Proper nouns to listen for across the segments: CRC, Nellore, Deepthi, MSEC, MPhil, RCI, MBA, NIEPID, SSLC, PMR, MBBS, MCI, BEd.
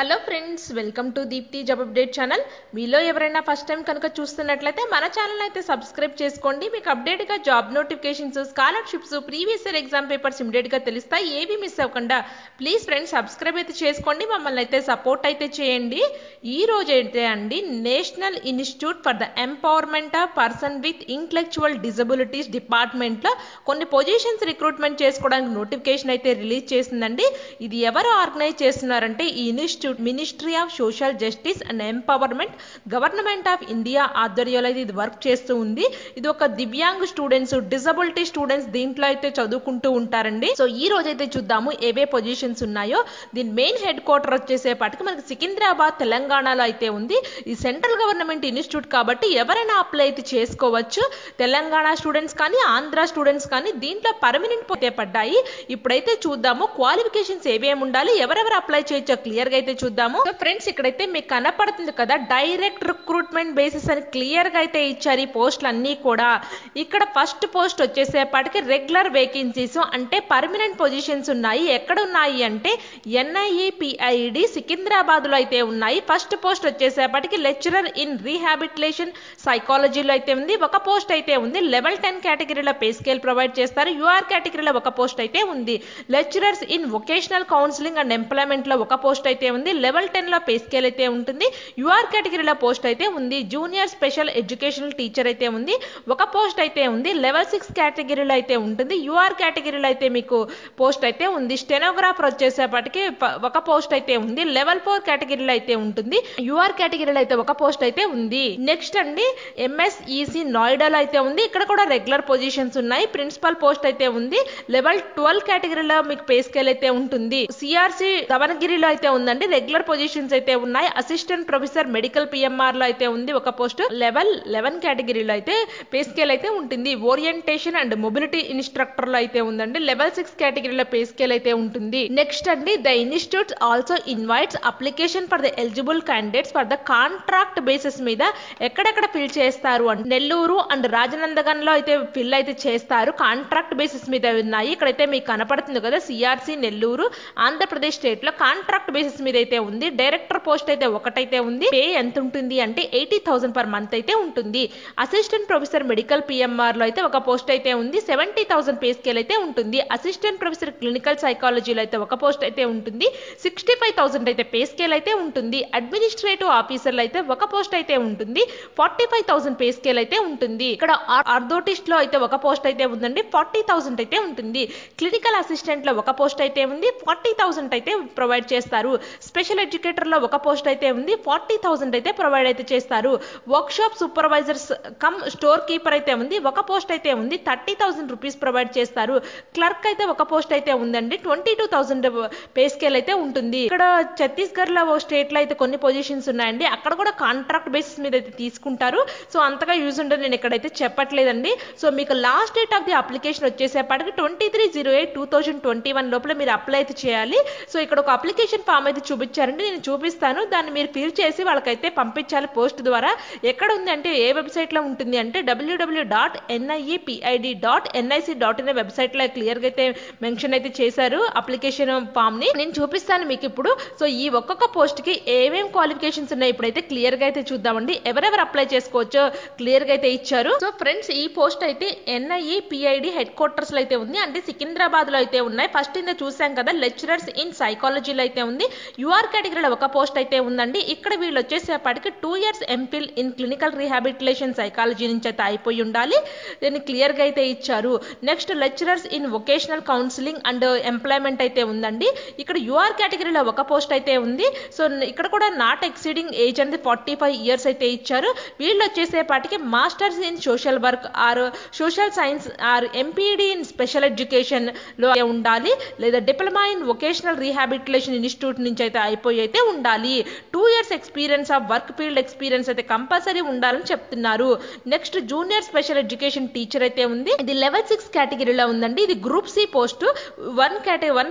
Hello friends, welcome to Deepti job update channel. మీలో ఎవరైనా first time కనుక చూస్తున్నట్లయితే మన ఛానల్ అయితే సబ్స్క్రైబ్ చేసుకోండి. మీకు అప్డేట్ గా job notifications, scholarships, previous year exam papers immediate గా తెలుస్తాయి. ఏవి మిస్ అవ్వకుండా ప్లీజ్ ఫ్రెండ్స్ సబ్స్క్రైబ్ అయితే చేసుకోండి, మమ్మల్ని అయితే సపోర్ట్ అయితే చేయండి. ఈ రోజు అయితే అండి national institute for the empowerment of person with intellectual disabilities department లో కొన్ని పొజిషన్స్ రిక్రూట్మెంట్ చేసుకోవడానికి నోటిఫికేషన్ అయితే రిలీజ్ చేసిందండి. ఇది ఎవరు ఆర్గనైజ్ చేస్తున్నారంటే ఈ institute ministry of social justice and empowerment, government of India ఆధ్వర్యంలో ఇది వర్క్ చేస్తూ ఉంది. ఇది ఒక దివ్యాంగ్ స్టూడెంట్స్, డిజబిలిటీ స్టూడెంట్స్ దీంట్లో అయితే చదువుకుంటూ ఉంటారండి. సో ఈ రోజు అయితే చూద్దాము ఏవే పొజిషన్స్ ఉన్నాయో. దీని మెయిన్ హెడ్ క్వార్టర్ వచ్చేసేపాటికి మనకి సికింద్రాబాద్, తెలంగాణలో అయితే ఉంది. ఈ సెంట్రల్ గవర్నమెంట్ ఇన్స్టిట్యూట్ కాబట్టి ఎవరైనా అప్లై అయితే చేసుకోవచ్చు. తెలంగాణ స్టూడెంట్స్ కానీ ఆంధ్ర స్టూడెంట్స్ కానీ దీంట్లో పర్మనెంట్ పోతే పడ్డాయి. ఇప్పుడైతే చూద్దాము క్వాలిఫికేషన్స్ ఏవేమి ఉండాలి, ఎవరెవరు అప్లై చేయొచ్చో క్లియర్గా అయితే చూద్దాము. సో ఫ్రెండ్స్, ఇక్కడైతే మీకు కనపడుతుంది కదా డైరెక్ట్ రిక్రూట్మెంట్ బేసిస్ అని క్లియర్ గా అయితే ఇచ్చారు ఈ పోస్టులు అన్ని కూడా. ఇక్కడ ఫస్ట్ పోస్ట్ వచ్చేసేపాటికి రెగ్యులర్ వేకెన్సీస్ అంటే పర్మనెంట్ పొజిషన్స్ ఉన్నాయి. ఎక్కడ ఉన్నాయి అంటే NIEPID సికింద్రాబాద్ లో అయితే ఉన్నాయి. ఫస్ట్ పోస్ట్ వచ్చేసేపాటికి లెక్చరర్ ఇన్ రీహాబిలిటేషన్ సైకాలజీలో అయితే ఉంది. ఒక పోస్ట్ అయితే ఉంది. లెవెల్ 10 కేటగిరీలో పే స్కేల్ ప్రొవైడ్ చేస్తారు. UR కేటగిరీలో ఒక పోస్ట్ అయితే ఉంది. Lecturers in vocational counselling and employment లో ఒక పోస్ట్ అయితే ఉంది. లెవెల్ 10 లో పే స్కేల్ అయితే ఉంటుంది. UR కేటగిరీలో పోస్ట్ అయితే ఉంది. జూనియర్ స్పెషల్ ఎడ్యుకేషనల్ టీచర్ అయితే ఉంది. ఒక పోస్ట్ అయితే ఉంది. లెవెల్ 6 కేటగిరీలో అయితే ఉంటుంది. UR కేటగిరీలో అయితే మీకు పోస్ట్ అయితే ఉంది. స్టెనోగ్రాఫర్ వచ్చేసేపటికి ఒక పోస్ట్ అయితే ఉంది. లెవెల్ 4 కేటగిరీలో అయితే ఉంటుంది. UR కేటగిరీలో అయితే ఒక పోస్ట్ అయితే ఉంది. నెక్స్ట్ అండి MSEC నోయిడాలో అయితే ఉంది. ఇక్కడ కూడా రెగ్యులర్ పొజిషన్స్ ఉన్నాయి. ప్రిన్సిపల్ పోస్ట్ అయితే ఉంది. లెవెల్ 12 కేటగిరీలో మీకు పే స్కేల్ అయితే ఉంటుంది. CRC దవనగిరిలో అయితే ఉందండి. రెగ్యులర్ పొజిషన్స్ అయితే ఉన్నాయి. అసిస్టెంట్ ప్రొఫెసర్ మెడికల్ PMR లో అయితే ఉంది ఒక పోస్ట్. లెవెల్ 11 కేటగిరీలో అయితే పే స్కేల్ అయితే ఉంటుంది. ఓరియంటేషన్ అండ్ మొబిలిటీ ఇన్స్ట్రక్టర్ లో అయితే ఉందండి. లెవెల్ 6 కేటగిరీలో పే స్కేల్ అయితే ఉంటుంది. నెక్స్ట్ అండి, the institute also invites application for the eligible candidates for the contract basis మీద ఎక్కడెక్కడ ఫిల్ చేస్తారు అంటే నెల్లూరు అండ్ రాజనందగాన్ లో అయితే ఫిల్ అయితే చేస్తారు. కాంట్రాక్ట్ బేసిస్ మీద ఉన్నాయి. ఇక్కడైతే మీకు కనపడుతుంది కదా CRC నెల్లూరు ఆంధ్రప్రదేశ్ స్టేట్ లో కాంట్రాక్ట్ బేసిస్ మీద అయితే ఉంది. డైరెక్టర్ పోస్ట్ అయితే ఒకటైతే ఉంది. పే ఎంత ఉంటుంది అంటే 80,000 పర్ మంత్ అయితే ఉంటుంది. అసిస్టెంట్ ప్రొఫెసర్ మెడికల్ PMR లో అయితే ఒక పోస్ట్ అయితే ఉంది. 70,000 పే స్కేల్ అయితే ఉంటుంది. అసిస్టెంట్ ప్రొఫెసర్ క్లినికల్ సైకాలజీలో అయితే ఒక పోస్ట్ అయితే ఉంటుంది. 65,000 అయితే పే స్కేల్ అయితే ఉంటుంది. అడ్మినిస్ట్రేటివ్ ఆఫీసర్లో అయితే ఒక పోస్ట్ అయితే ఉంటుంది. 45,000 పే స్కేల్ అయితే ఉంటుంది. ఇక్కడ ఆర్థోటిస్ట్ లో అయితే ఒక పోస్ట్ అయితే ఉందండి. 40,000 అయితే ఉంటుంది. క్లినికల్ అసిస్టెంట్ లో ఒక పోస్ట్ అయితే ఉంది. 40,000 అయితే ప్రొవైడ్ చేస్తారు. స్పెషల్ ఎడ్యుకేటర్ లో ఒక పోస్ట్ అయితే ఉంది. 40,000 అయితే ప్రొవైడ్ అయితే చేస్తారు. Workshop supervisors cum store keeper అయితే ఉంది. ఒక పోస్ట్ అయితే ఉంది. 30,000 రూపీస్ ప్రొవైడ్ చేస్తారు. క్లర్క్ అయితే ఒక పోస్ట్ అయితే ఉందండి. 22,000 పే స్కేల్ అయితే ఉంటుంది. ఇక్కడ ఛత్తీస్గఢ్ లో స్టేట్ లో అయితే కొన్ని పొజిషన్స్ ఉన్నాయండి. అక్కడ కూడా కాంట్రాక్ట్ బేసిస్ మీద అయితే తీసుకుంటారు. సో అంతగా యూజ్ ఉండదు, నేను ఇక్కడైతే చెప్పట్లేదండి. సో మీకు last date of the application వచ్చేసేపాటికి 23/08/2021 లోపల మీరు అప్లై అయితే చేయాలి. సో ఇక్కడ ఒక అప్లికేషన్ ఫామ్ అయితే చూపించారండి, నేను చూపిస్తాను. దాన్ని మీరు ఫిల్ చేసి వాళ్ళకైతే పంపించాలి పోస్ట్ ద్వారా. ఎక్కడ ఉంది అంటే ఏ వెబ్సైట్ లో ఉంటుంది అంటే www.niepid.nic.in వెబ్సైట్ లో క్లియర్ గా అయితే మెన్షన్ అయితే చేశారు అప్లికేషన్ ఫామ్ ని. నేను చూపిస్తాను మీకు ఇప్పుడు. సో ఈ ఒక్కొక్క పోస్ట్ కి ఏమేమి క్వాలిఫికేషన్స్ ఉన్నాయి ఇప్పుడైతే క్లియర్ గా అయితే చూద్దామండి. ఎవరెవరు అప్లై చేసుకోవచ్చో క్లియర్ గా అయితే ఇచ్చారు. సో ఫ్రెండ్స్, ఈ పోస్ట్ అయితే NIEPID హెడ్ క్వార్టర్స్ లో అయితే ఉంది. అంటే సికింద్రాబాద్ లో అయితే ఉన్నాయి. ఫస్ట్ ఇంత చూసాం కదా లెక్చరర్స్ ఇన్ సైకాలజీలో అయితే ఉంది. UR కేటగిరీలో ఒక పోస్ట్ అయితే ఉందండి. ఇక్కడ వీళ్ళు వచ్చేసేపటికి 2 years MPhil in clinical rehabilitation psychology నుంచి అయితే అయిపోయి ఉండాలి. దీన్ని క్లియర్ గా అయితే ఇచ్చారు. Next lecturers in vocational counselling and employment అయితే ఉందండి. ఇక్కడ UR కేటగిరీలో ఒక పోస్ట్ అయితే ఉంది. సో ఇక్కడ కూడా నాట్ ఎక్సీడింగ్ ఏజ్ అనేది 45 years అయితే ఇచ్చారు. వీళ్ళు వచ్చేసేపాటికి masters in social work or social science or MPD in special education లో ఉండాలి, లేదా diploma in vocational rehabilitation institute నుంచి అయితే అయిపోయి అయితే ఉండాలి. 2 years experience of work field experience అయితే కంపల్సరీ ఉండాలని చెప్తున్నారు. Next junior special education teacher అయితే ఉంది. ఇది లెవెల్ 6 కేటగిరీలో ఉందండి. ఇది group C post. One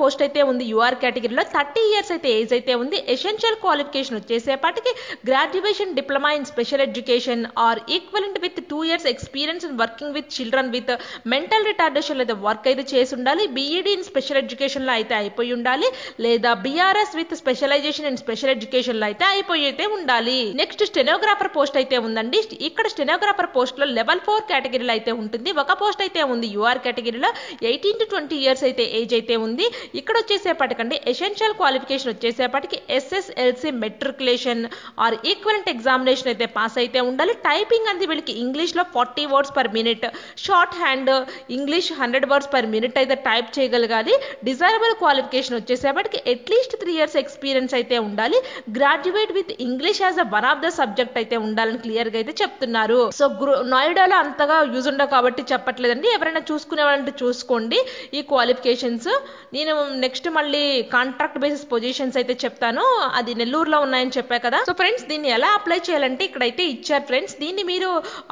post అయితే ఉంది. UR కేటగిరీలో 30 years అయితే ఏజ్ అయితే ఉంది. ఎసెన్షియల్ క్వాలిఫికేషన్ వచ్చేసేపాటికి graduation diploma in special education or equivalent with 2 years experience in working with children with mental retardation అయితే వర్క్ అయితే చేసి ఉండాలి. BEd ఇన్ స్పెషల్ ఎడ్యుకేషన్ లో అయితే అయిపోయి ఉండాలి, లేదా BRS with specialisation in special education లో అయితే అయిపోయితే ఉండాలి. నెక్స్ట్ స్టెనోగ్రాఫర్ పోస్ట్ అయితే ఉందండి. ఇక్కడ స్టెనోగ్రాఫర్ పోస్ట్ లో లెవెల్ 4 కేటగిరీలో అయితే ఉంటుంది. ఒక పోస్ట్ అయితే ఉంది యూఆర్ కేటగిరీలో 18 to 20 ఇయర్స్ అయితే ఏజ్ అయితే ఉంది. ఇక్కడ వచ్చేసేపటికండి ఎసెన్షియల్ క్వాలిఫికేషన్ వచ్చేసేపటికి SSLC matriculation or equivalent examination అయితే పాస్ అయితే ఉండాలి. టైపింగ్ అంది వీళ్ళకి ఇంగ్లీష్ లో 40 words per minute, shorthand English 100 words per minute అయితే టైప్ చేయగలగాలి. డిజైరబుల్ క్వాలిఫికేషన్ వచ్చేసేపటికి అట్లీస్ట్ 3 ఇయర్స్ ఎక్స్పీరియన్స్ అయితే ఉండాలి. Graduate with English as a one of the subject అయితే ఉండాలని క్లియర్ గా అయితే చెప్తున్నారు. సో నోయిడాలో అంతగా యూజ్ ఉండవు కాబట్టి చెప్పట్లేదండి. ఎవరైనా చూసుకునేవాళ్ళంటే చూసుకోండి ఈ క్వాలిఫికేషన్స్. నేను నెక్స్ట్ మళ్ళీ కాంట్రాక్ట్ బేసిస్ పొజిషన్స్ అయితే చెప్తాను. అది నెల్లూరులో ఉన్నాయని చెప్పా కదా. సో ఫ్రెండ్స్ దీన్ని ఎలా అప్లై చేయాలంటే ఇక్కడైతే ఇచ్చారు ఫ్రెండ్స్. దీన్ని మీరు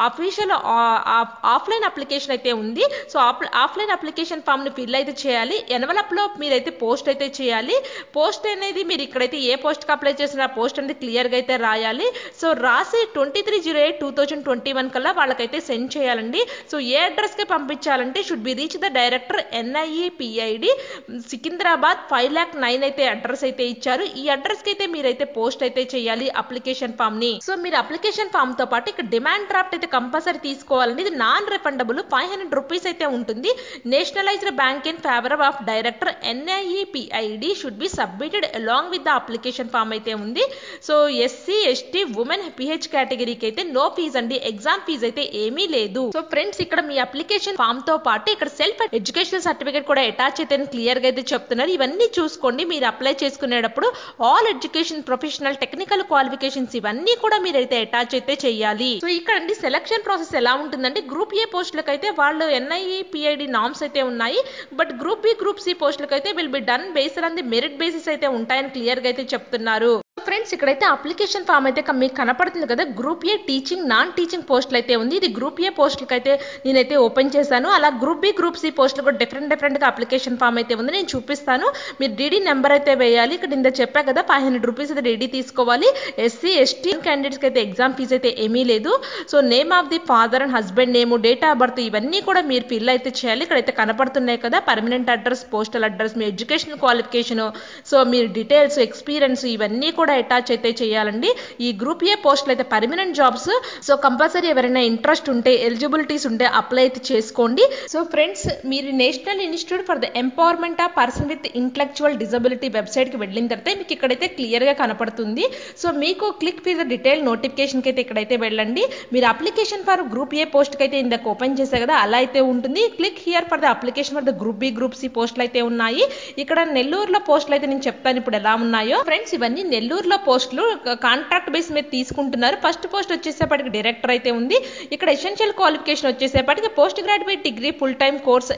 అఫీషియల్ ఆఫ్లైన్ అప్లికేషన్ అయితే ఉంది. సో ఆఫ్లైన్ అప్లికేషన్ ఫామ్ ని ఫిల్ అయితే చేయాలి. ఎన్వలప్ లో మీరైతే పోస్ట్ అయితే చేయాలి. పోస్ట్ అనేది మీరు ఇక్కడైతే ఏ పోస్ట్ కి అప్లై చేసిన పోస్ట్ అనేది క్లియర్ గా అయితే రాయాలి. సో రాసి 23/08/2021 కల్లా వాళ్ళకైతే సెండ్ చేయాలండి. సో ఏ అడ్రస్ కి పంపించాలంటే should be reach the director NIEPID Secunderabad 5,09,000 అయితే అడ్రస్ అయితే ఇచ్చారు. ఈ అడ్రస్ కి అయితే మీరైతే పోస్ట్ అయితే చేయాలి అప్లికేషన్ ఫామ్ ని. సో మీరు అప్లికేషన్ ఫామ్ తో పాటు ఇక్కడ డిమాండ్ డ్రాఫ్ట్ అయితే కంపల్సరీ తీసుకోవాలండి. ఇది నాన్ రిఫండబుల్ ₹500 అయితే ఉంటుంది. Nationalised bank in favour of director NIEPID should be submitted along with the application form అయితే ఉంది. So SC ST women PH కేటగిరీకి అయితే నో ఫీజ్ అండి. ఎగ్జామ్ ఫీజ్ అయితే ఏమీ లేదు. సో ఫ్రెండ్స్ ఇక్కడ మీ అప్లికేషన్ ఫామ్ తో పాటు ఇక్కడ సెల్ఫ్ ఎడ్యుకేషనల్ సర్టిఫికేట్ కూడా అటాచ్ అయితే క్లియర్ గా అయితే చెప్తున్నారు. ఇవన్నీ చూసుకోండి మీరు అప్లై చేసుకునేటప్పుడు. All education professional technical qualifications ఇవన్నీ కూడా మీరైతే అటాచ్ అయితే చేయాలి. సో ఇక్కడ సెలక్షన్ ప్రాసెస్ ఎలా ఉంటుందండి. గ్రూప్ A పోస్టులకు అయితే వాళ్ళు NIEPID నామ్స్ అయితే ఉన్నాయి. But group B group C పోస్టులకు అయితే will be done based on the merit basis అయితే ఉంటాయని క్లియర్ గా అయితే చెప్తున్నారు. ఫ్రెండ్స్ ఇక్కడైతే అప్లికేషన్ ఫామ్ అయితే మీకు కనపడుతుంది కదా. Group A teaching non teaching పోస్టులు అయితే ఉంది. ఇది గ్రూప్ A పోస్టులకు అయితే నేనైతే ఓపెన్ చేశాను. అలా గ్రూప్ B గ్రూప్ C పోస్టులు కూడా డిఫరెంట్ గా అప్లికేషన్ ఫామ్ అయితే ఉంది. నేను చూపిస్తాను. మీరు DD నెంబర్ అయితే వేయాలి. ఇక్కడ ఇంత చెప్పా కదా ₹500 అయితే DD తీసుకోవాలి. SC ST క్యాండిడేట్స్కి అయితే ఎగ్జామ్ ఫీజ్ అయితే ఏమీ లేదు. So name of the father and husband name, date of birth ఇవన్నీ కూడా మీరు ఫిల్ అయితే చేయాలి. ఇక్కడైతే కనపడుతున్నాయి కదా పర్మనెంట్ అడ్రస్, పోస్టల్ అడ్రస్, మీ ఎడ్యుకేషనల్ క్వాలిఫికేషన్, సో మీరు డీటెయిల్స్, ఎక్స్పీరియన్స్ ఇవన్నీ కూడా అటాచ్ అయితే చేయాలండి. ఈ గ్రూప్ A పోస్టులు అయితే పర్మనెంట్ జాబ్స్. సో కంపల్సరీ ఎవరైనా ఇంట్రెస్ట్ ఉంటే, ఎలిజిబిలిటీస్ ఉంటే అప్లై అయితే చేసుకోండి. సో ఫ్రెండ్స్ మీరు national institute for the empowerment of person with intellectual disability website కి వెళ్ళిన తర్వాత మీకు ఇక్కడైతే క్లియర్ గా కనపడుతుంది. సో మీకు click for the detail notification కి అయితే ఇక్కడైతే వెళ్ళండి. మీరు application for group A post కి అయితే ఇందాక ఓపెన్ చేసే కదా అలా అయితే ఉంటుంది. Click here for the application for the group B group C పోస్టులు అయితే ఉన్నాయి. ఇక్కడ నెల్లూరులో పోస్టులు అయితే నేను చెప్తాను ఇప్పుడు ఎలా ఉన్నాయో. ఫ్రెండ్స్ ఇవన్నీ నెల్లూరు పోస్టులు కాంట్రాక్ట్ బేస్ మీద తీసుకుంటున్నారు. ఫస్ట్ పోస్ట్ వచ్చేసేపటికి డైరెక్టర్ అయితే ఉంది. ఇక్కడ ఎసెన్షియల్ క్వాలిఫికేషన్ వచ్చేసేపటికి post graduate degree full time course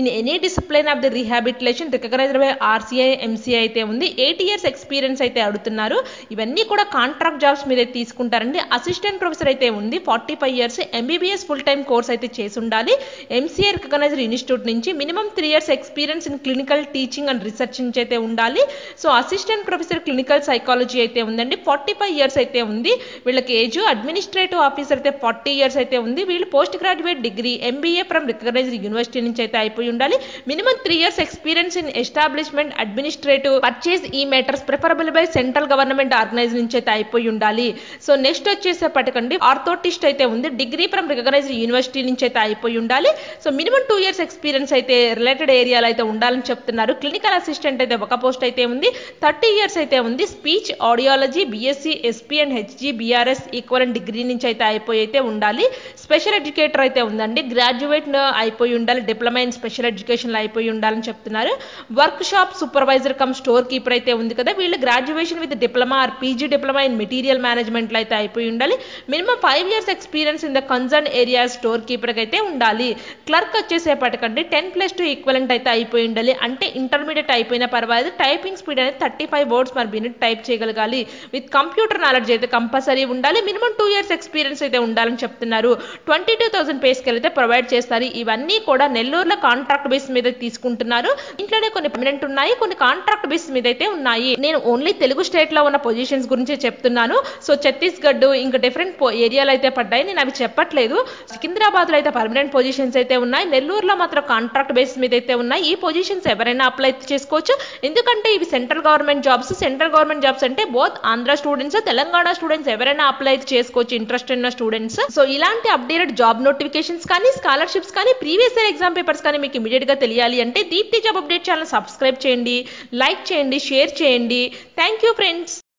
in any discipline of the rehabilitation recognised by RCI MCI అయితే ఉంది. 8 years ఎక్స్పీరియన్స్ అయితే అడుగుతున్నారు. ఇవన్నీ కూడా కాంట్రాక్ట్ జాబ్స్ మీద తీసుకుంటారండి. అసిస్టెంట్ ప్రొఫెసర్ అయితే ఉంది 45 years, MBBS full time course అయితే చేసి ఉండాలి. MCI రికగ్నైజ్డ్ ఇన్స్టిట్యూట్ నుంచి minimum 3 years experience in clinical teaching and research నుంచి అయితే ఉండాలి. So assistant professor clinical psychology అయితే ఉందండి. 45 years అయితే ఉంది వీళ్ళకి ఏజ్. అడ్మినిస్ట్రేటివ్ ఆఫీసర్ అయితే 40 years అయితే ఉంది. వీళ్ళు post graduate degree MBA from recognised university నుంచి అయితే అయిపోయి ఉండాలి. Minimum 3 years experience in establishment, administrative, purchase ఈ matters preferable by central government organise నుంచి అయితే అయిపోయి ఉండాలి. సో నెక్స్ట్ వచ్చేసేపటికండి ఆర్థోటిస్ట్ అయితే ఉంది. డిగ్రీ ఫ్రమ్ రికగ్నైజ్డ్ యూనివర్సిటీ నుంచి అయితే అయిపోయి ఉండాలి. సో మినిమం 2 years ఎక్స్పీరియన్స్ అయితే రిలేటెడ్ ఏరియాలో అయితే ఉండాలని చెప్తున్నారు. క్లినికల్ అసిస్టెంట్ అయితే ఒక పోస్ట్ అయితే ఉంది. 30 years అయితే ఉంది. Speech audiology BSc SP and HG BRS equivalent degree నుంచి అయితే అయిపోయి అయితే ఉండాలి. స్పెషల్ ఎడ్యుకేటర్ అయితే ఉందండి. గ్రాడ్యుయేట్ అయిపోయి ఉండాలి. డిప్లొమా ఇన్ స్పెషల్ ఎడ్యుకేషన్ అయిపోయి ఉండాలని చెప్తున్నారు. Workshop supervisor cum store keeper అయితే ఉంది కదా. వీళ్ళు graduation with diploma or PG diploma in material management అయితే అయిపోయి ఉండాలి. Minimum 5 years experience in the concern area store keeper అయితే ఉండాలి. క్లర్క్ వచ్చేసేపటికంటే 10+2 ఈక్వలెంట్ అయితే అయిపోయి ఉండాలి. అంటే ఇంటర్మీడియట్ అయిపోయినా పర్వాలేదు. టైపింగ్ స్పీడ్ అనేది 35 words per minute టైప్ చేయగలగాలి విత్ కంప్యూటర్ నాలెడ్జ్ అయితే కంపల్సరీ ఉండాలి మినిమం 2 ఇయర్స్ ఎక్స్‌పీరియన్స్ అయితే ఉండాలని చెప్తున్నారు 22000 పే స్కేల్ అయితే ప్రొవైడ్ చేస్తారు ఇవన్నీ కూడా నెల్లూరులో కాంట్రాక్ట్ బేస్ మీద తీసుకుంటున్నారు ఇంట్లోనే కొన్ని పర్మనెంట్ ఉన్నాయి కొన్ని కాంట్రాక్ట్ బేస్ మీద అయితే ఉన్నాయి నేను ఓన్లీ తెలుగు స్టేట్ లో ఉన్న పొజిషన్స్ గురించి చెప్తున్నాను సో ఛత్తీస్గఢ్ ఇంకా డిఫరెంట్ ఏరియాలు అయితే పడ్డాయి నేను అవి చెప్పట్లేదు సికింద్రాబాద్ లో అయితే పర్మనెంట్ పొజిషన్స్ అయితే ఉన్నాయి నెల్లూరులో మాత్రం కాంట్రాక్ట్ బేస్ మీద అయితే ఉన్నాయి ఈ పొజిషన్స్ ఎవరైనా అప్లై చేసుకోవచ్చు ఎందుకంటే ఇవి సెంట్రల్ గవర్నమెంట్ జాబ్స్ అంటే both Andhra students Telangana students ఎవరైనా అప్లై చేసుకోవచ్చు ఇంట్రెస్ట్ ఉన్న స్టూడెంట్స్ సో ఇలాంటి అప్డేటెడ్ జాబ్ నోటిఫికేషన్స్ కానీ స్కాలర్షిప్స్ కానీ ప్రీవియస్ ఇయర్ ఎగ్జామ్ పేపర్స్ కానీ మీకు ఇమీడియట్ గా తెలియాలి అంటే Deepti job update channel subscribe చేయండి లైక్ చేయండి షేర్ చేయండి థ్యాంక్ యూ ఫ్రెండ్స్